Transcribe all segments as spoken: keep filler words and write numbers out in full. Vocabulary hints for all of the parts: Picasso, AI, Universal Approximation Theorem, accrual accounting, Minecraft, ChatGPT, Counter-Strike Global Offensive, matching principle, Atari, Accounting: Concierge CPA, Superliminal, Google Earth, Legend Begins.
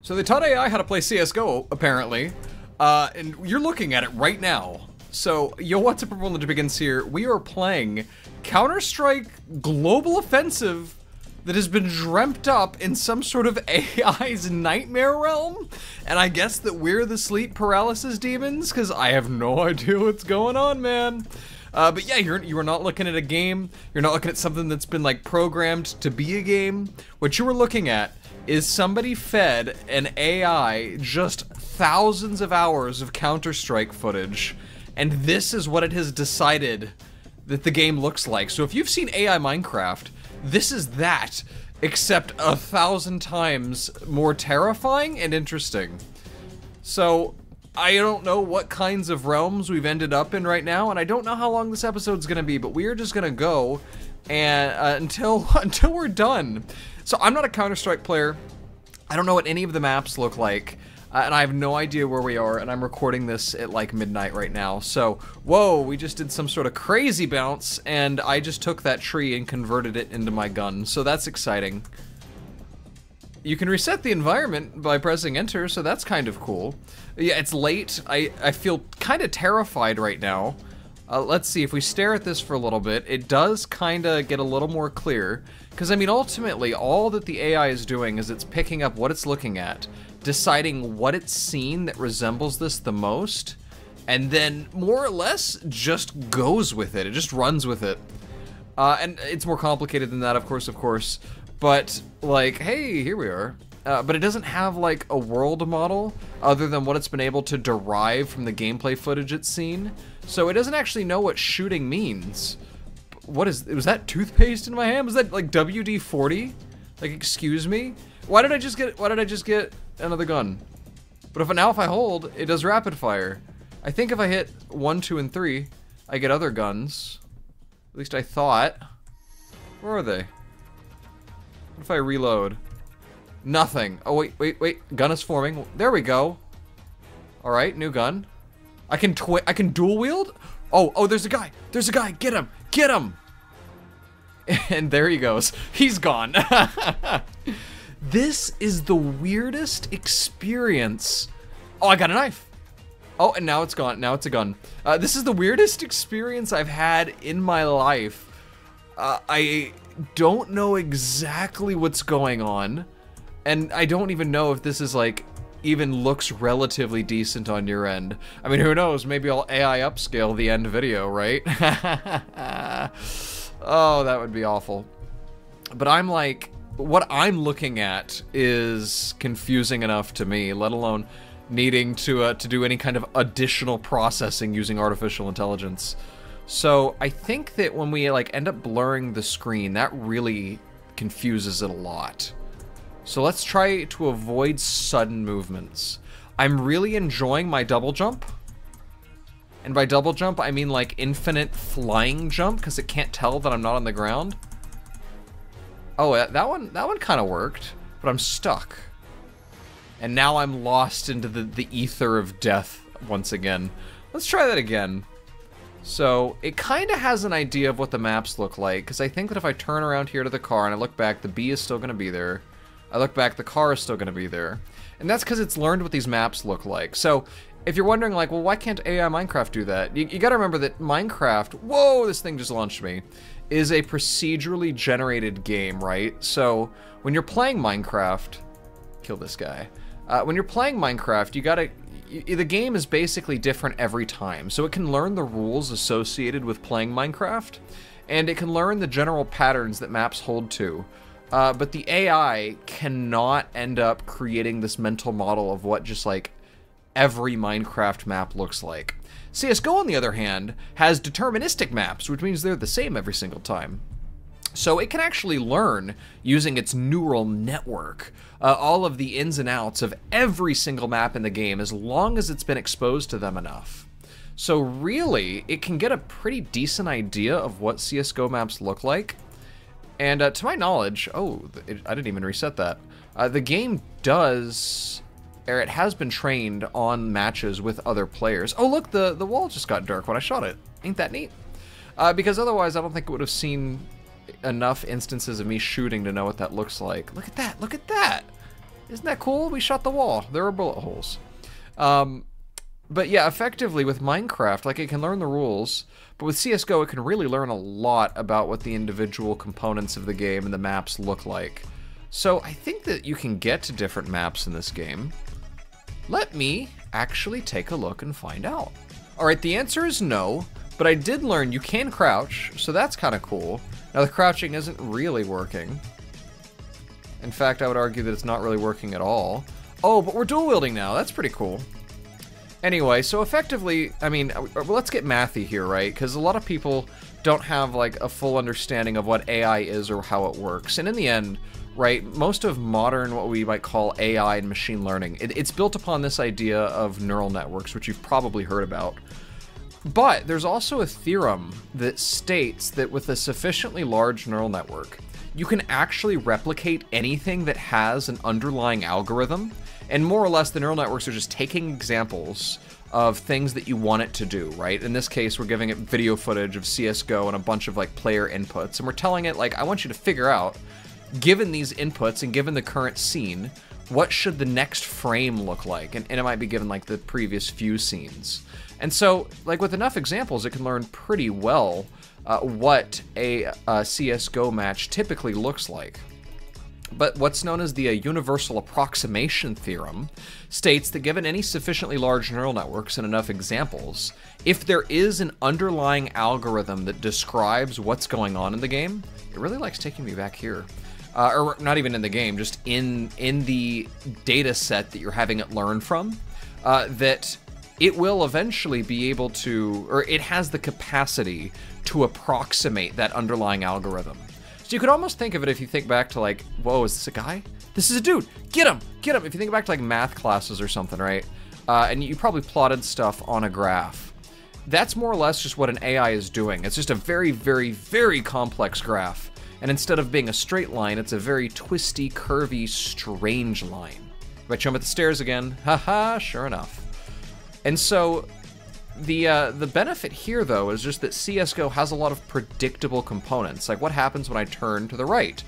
So they taught A I how to play C S G O, apparently, uh, and you're looking at it right now. So, yo, what's up, everyone? Legend Begins here. We are playing Counter-Strike Global Offensive that has been dreamt up in some sort of A I's nightmare realm, and I guess that we're the sleep paralysis demons, because I have no idea what's going on, man. Uh, but yeah, you're, you were not looking at a game, you're not looking at something that's been, like, programmed to be a game. What you were looking at is somebody fed an A I just thousands of hours of Counter-Strike footage, and this is what it has decided that the game looks like. So if you've seen A I Minecraft, this is that, except a thousand times more terrifying and interesting. So I don't know what kinds of realms we've ended up in right now, and I don't know how long this episode's gonna be, but we are just gonna go and uh, until until we're done. So I'm not a Counter-Strike player. I don't know what any of the maps look like, uh, and I have no idea where we are, and I'm recording this at like midnight right now. So, whoa, we just did some sort of crazy bounce, and I just took that tree and converted it into my gun, so that's exciting. You can reset the environment by pressing enter, so that's kind of cool. Yeah, it's late. I, I feel kind of terrified right now. Uh, let's see, if we stare at this for a little bit, it does kind of get a little more clear. Because, I mean, ultimately, all that the A I is doing is it's picking up what it's looking at, deciding what it's seen that resembles this the most, and then more or less just goes with it. It just runs with it. Uh, and it's more complicated than that, of course, of course. But, like, hey, here we are. Uh, but it doesn't have, like, a world model other than what it's been able to derive from the gameplay footage it's seen. So it doesn't actually know what shooting means. What is... was that toothpaste in my hand? Was that, like, W D forty? Like, excuse me? Why did I just get... why did I just get another gun? But if now if I hold, it does rapid fire. I think if I hit one, two, and three, I get other guns. At least I thought. Where are they? What if I reload? Nothing. Oh, wait, wait, wait. Gun is forming. There we go. All right, new gun. I can twi- I can dual wield? Oh, oh, there's a guy. There's a guy. Get him. Get him. And there he goes. He's gone. This is the weirdest experience. Oh, I got a knife. Oh, and now it's gone. Now it's a gun. Uh, this is the weirdest experience I've had in my life. Uh, I don't know exactly what's going on, and I don't even know if this is like even looks relatively decent on your end. I mean, who knows? Maybe I'll A I upscale the end video, right? Oh, that would be awful. But I'm like, what I'm looking at is confusing enough to me, let alone needing to uh, to do any kind of additional processing using artificial intelligence. So I think that when we like end up blurring the screen, that really confuses it a lot. So let's try to avoid sudden movements. I'm really enjoying my double jump. And by double jump, I mean like infinite flying jump, because it can't tell that I'm not on the ground. Oh, that one, that one kind of worked, but I'm stuck. And now I'm lost into the, the ether of death once again. Let's try that again. So it kind of has an idea of what the maps look like, because I think that if I turn around here to the car and I look back, the bee is still going to be there. I look back, the car is still going to be there. And that's because it's learned what these maps look like. So, if you're wondering, like, well, why can't A I Minecraft do that? You, you gotta remember that Minecraft, whoa, this thing just launched me, is a procedurally generated game, right? So, when you're playing Minecraft, kill this guy. Uh, when you're playing Minecraft, you gotta, you, the game is basically different every time. So it can learn the rules associated with playing Minecraft, and it can learn the general patterns that maps hold to. Uh, but the A I cannot end up creating this mental model of what just, like, every Minecraft map looks like. C S G O, on the other hand, has deterministic maps, which means they're the same every single time. So it can actually learn, using its neural network, uh, all of the ins and outs of every single map in the game, as long as it's been exposed to them enough. So really, it can get a pretty decent idea of what C S G O maps look like. And uh, to my knowledge, oh, it, I didn't even reset that. Uh, the game does, or it has been trained on matches with other players. Oh, look, the, the wall just got dark when I shot it. Ain't that neat? Uh, because otherwise, I don't think it would have seen enough instances of me shooting to know what that looks like. Look at that, look at that. Isn't that cool? We shot the wall. There were bullet holes. Um, but yeah, effectively with Minecraft, like, it can learn the rules, but with C S G O, it can really learn a lot about what the individual components of the game and the maps look like. So I think that you can get to different maps in this game. Let me actually take a look and find out. All right, the answer is no, but I did learn you can crouch, so that's kind of cool. Now the crouching isn't really working. In fact, I would argue that it's not really working at all. Oh, but we're dual wielding now. That's pretty cool. Anyway, so effectively, I mean, let's get mathy here, right? Because a lot of people don't have, like, a full understanding of what A I is or how it works. And in the end, right, most of modern, what we might call A I and machine learning, it, it's built upon this idea of neural networks, which you've probably heard about. But there's also a theorem that states that with a sufficiently large neural network, you can actually replicate anything that has an underlying algorithm. And more or less, the neural networks are just taking examples of things that you want it to do, right? In this case, we're giving it video footage of C S G O and a bunch of, like, player inputs. And we're telling it, like, I want you to figure out, given these inputs and given the current scene, what should the next frame look like? And, and it might be given, like, the previous few scenes. And so, like, with enough examples, it can learn pretty well Uh, what a, a C S G O match typically looks like. But what's known as the uh, Universal Approximation Theorem states that given any sufficiently large neural networks and enough examples, if there is an underlying algorithm that describes what's going on in the game, it really likes taking me back here. Uh, or not even in the game, just in, in the data set that you're having it learn from, uh, that it will eventually be able to, or it has the capacity to approximate that underlying algorithm. So you could almost think of it, if you think back to, like, whoa, is this a guy? This is a dude, get him, get him. If you think back to, like, math classes or something, right? Uh, and you probably plotted stuff on a graph. That's more or less just what an A I is doing. It's just a very, very, very complex graph. And instead of being a straight line, it's a very twisty, curvy, strange line. Right, you jump at the stairs again, haha, sure enough. And so the uh, the benefit here, though, is just that C S G O has a lot of predictable components. Like, what happens when I turn to the right?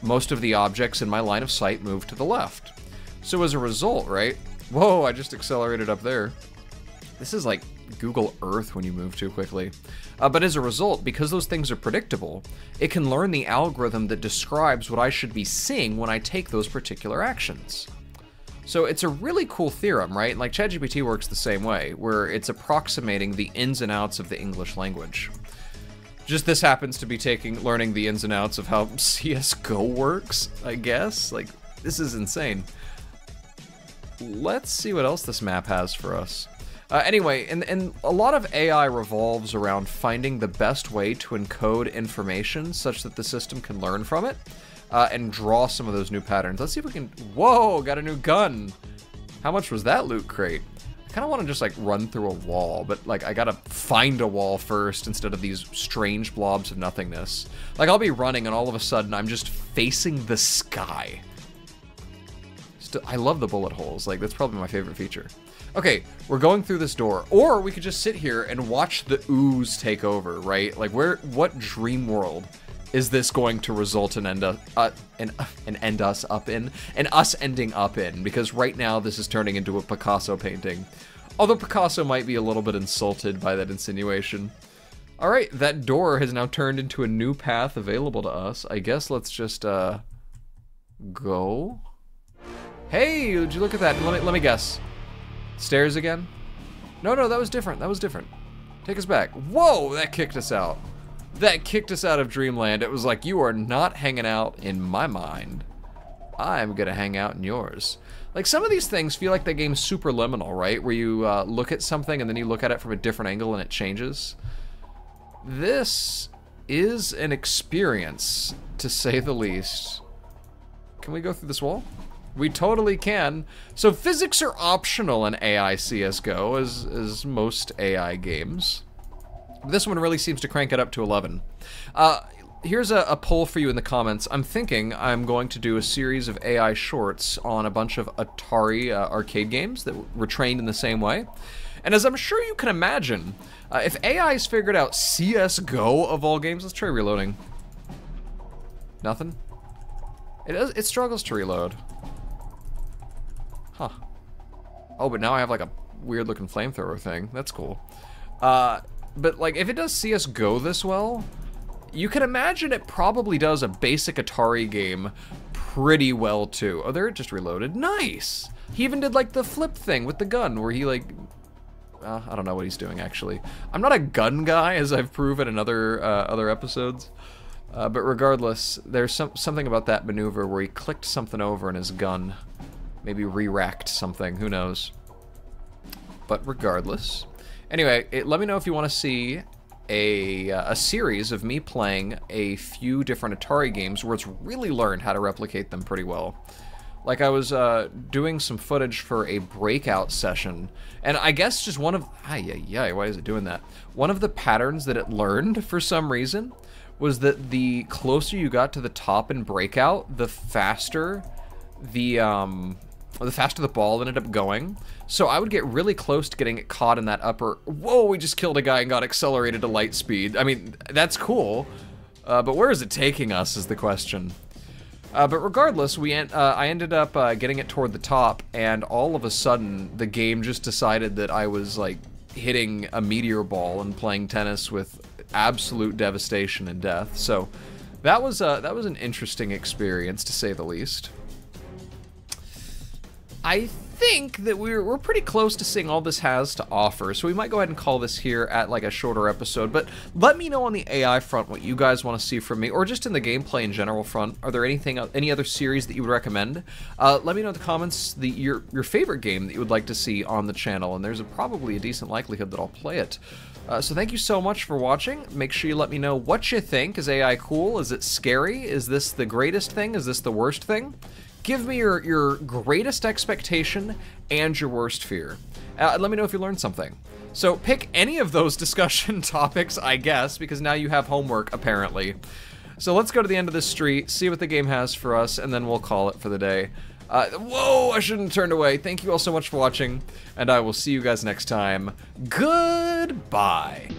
Most of the objects in my line of sight move to the left. So as a result, right? Whoa, I just accelerated up there. This is like Google Earth when you move too quickly. Uh, but as a result, because those things are predictable, it can learn the algorithm that describes what I should be seeing when I take those particular actions. So it's a really cool theorem, right? Like, ChatGPT works the same way, where it's approximating the ins and outs of the English language. Just this happens to be taking, learning the ins and outs of how C S G O works, I guess. Like, this is insane. Let's see what else this map has for us. Uh, anyway, and, and a lot of A I revolves around finding the best way to encode information such that the system can learn from it. Uh, and draw some of those new patterns. Let's see if we can... Whoa, got a new gun. How much was that loot crate? I kind of want to just, like, run through a wall, but, like, I gotta find a wall first instead of these strange blobs of nothingness. Like, I'll be running and all of a sudden I'm just facing the sky. Still, I love the bullet holes. Like, that's probably my favorite feature. Okay, we're going through this door. Or we could just sit here and watch the ooze take over, right? Like, where... what dream world is this going to result in end up, uh, and, uh, and end us up in? And us ending up in, because right now this is turning into a Picasso painting. Although Picasso might be a little bit insulted by that insinuation. All right, that door has now turned into a new path available to us. I guess let's just, uh, go. Hey, would you look at that? Let me, let me guess. Stairs again? No, no, that was different. That was different. Take us back. Whoa, that kicked us out. That kicked us out of Dreamland. It was like, you are not hanging out in my mind. I'm gonna hang out in yours. Like, some of these things feel like the game's superliminal, right? Where you uh, look at something and then you look at it from a different angle and it changes. This is an experience, to say the least. Can we go through this wall? We totally can. So physics are optional in A I C S G O, as, as most A I games. This one really seems to crank it up to eleven. Uh, here's a, a poll for you in the comments. I'm thinking I'm going to do a series of A I shorts on a bunch of Atari uh, arcade games that were trained in the same way. And as I'm sure you can imagine, uh, if A I's figured out C S G O of all games, let's try reloading. Nothing? It, it struggles to reload. Huh. Oh, but now I have like a weird looking flamethrower thing. That's cool. Uh, but like if it does C S G O this well, you can imagine it probably does a basic Atari game pretty well too. Oh, there it just reloaded. Nice! He even did like the flip thing with the gun where he like... Uh, I don't know what he's doing actually. I'm not a gun guy, as I've proven in other, uh, other episodes. Uh, but regardless, there's some, something about that maneuver where he clicked something over in his gun. Maybe re-racked something, who knows. But regardless. Anyway, it, let me know if you want to see a, uh, a series of me playing a few different Atari games where it's really learned how to replicate them pretty well. Like I was uh, doing some footage for a breakout session, and I guess just one of, ay, ay, ay, why is it doing that? One of the patterns that it learned for some reason was that the closer you got to the top in breakout, the faster the um, the faster the ball ended up going. So I would get really close to getting it caught in that upper, whoa, we just killed a guy and got accelerated to light speed. I mean, that's cool, uh, but where is it taking us is the question. Uh, but regardless, we en uh, I ended up uh, getting it toward the top, and all of a sudden, the game just decided that I was, like, hitting a meteor ball and playing tennis with absolute devastation and death. So, that was, uh, that was an interesting experience, to say the least. I think that we're, we're pretty close to seeing all this has to offer, so we might go ahead and call this here at, like, a shorter episode, but let me know on the A I front what you guys want to see from me, or just in the gameplay in general front. Are there anything, any other series that you would recommend? Uh, let me know in the comments the, your, your favorite game that you would like to see on the channel, and there's a, probably a decent likelihood that I'll play it. Uh, so thank you so much for watching. Make sure you let me know what you think. Is A I cool? Is it scary? Is this the greatest thing? Is this the worst thing? Give me your, your greatest expectation and your worst fear. Uh, let me know if you learned something. So pick any of those discussion topics, I guess, because now you have homework, apparently. So let's go to the end of this street, see what the game has for us, and then we'll call it for the day. Uh, whoa, I shouldn't have turned away. Thank you all so much for watching, and I will see you guys next time. Goodbye.